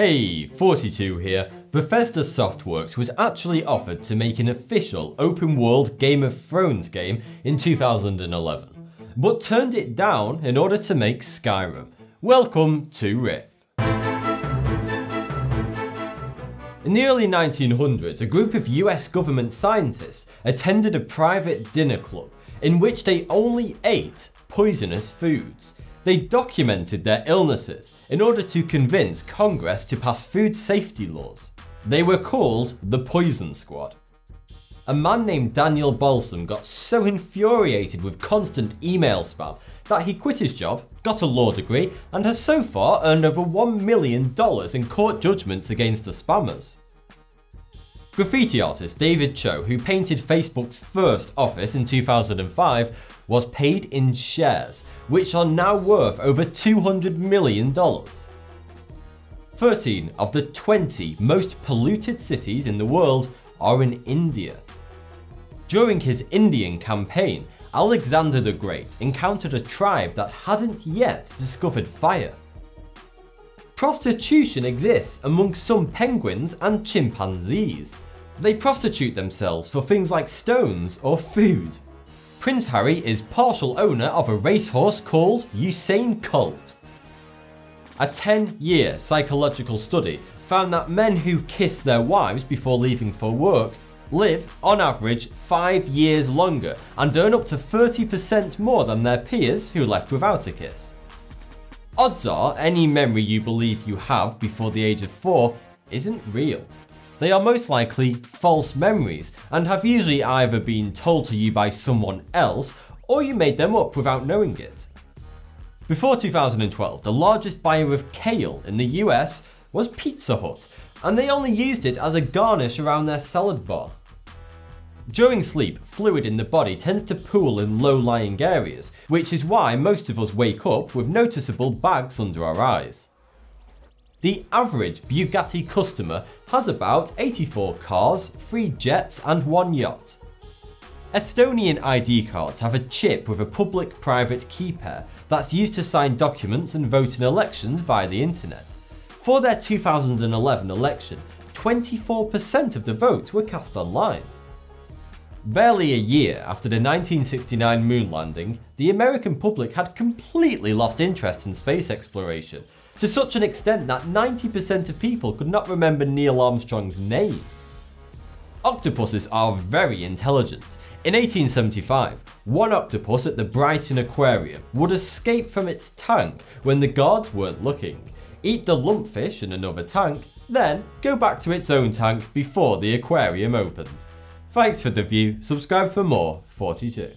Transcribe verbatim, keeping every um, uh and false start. Hey, Thoughty two here. Bethesda Softworks was actually offered to make an official open-world Game of Thrones game in two thousand eleven, but turned it down in order to make Skyrim. Welcome to Riff. In the early nineteen hundreds, a group of U S government scientists attended a private dinner club in which they only ate poisonous foods. They documented their illnesses in order to convince Congress to pass food safety laws. They were called the Poison Squad. A man named Daniel Balsam got so infuriated with constant email spam that he quit his job, got a law degree, and has so far earned over one million dollars in court judgments against the spammers. Graffiti artist David Cho, who painted Facebook's first office in two thousand five, was paid in shares, which are now worth over two hundred million dollars. thirteen of the twenty most polluted cities in the world are in India. During his Indian campaign, Alexander the Great encountered a tribe that hadn't yet discovered fire. Prostitution exists among some penguins and chimpanzees. They prostitute themselves for things like stones or food. Prince Harry is partial owner of a racehorse called Usain Cult. A ten-year psychological study found that men who kiss their wives before leaving for work live, on average, five years longer and earn up to thirty percent more than their peers who left without a kiss. Odds are any memory you believe you have before the age of four isn't real. They are most likely false memories and have usually either been told to you by someone else or you made them up without knowing it. Before two thousand twelve, the largest buyer of kale in the U S was Pizza Hut, and they only used it as a garnish around their salad bar. During sleep, fluid in the body tends to pool in low-lying areas, which is why most of us wake up with noticeable bags under our eyes. The average Bugatti customer has about eighty-four cars, three jets and one yacht. Estonian I D cards have a chip with a public-private key pair that's used to sign documents and vote in elections via the internet. For their two thousand eleven election, twenty-four percent of the votes were cast online. Barely a year after the nineteen sixty-nine moon landing, the American public had completely lost interest in space exploration, to such an extent that ninety percent of people could not remember Neil Armstrong's name. Octopuses are very intelligent. In eighteen seventy-five, one octopus at the Brighton Aquarium would escape from its tank when the guards weren't looking, eat the lumpfish in another tank, then go back to its own tank before the aquarium opened. Thanks for the view, subscribe for more Thoughty two.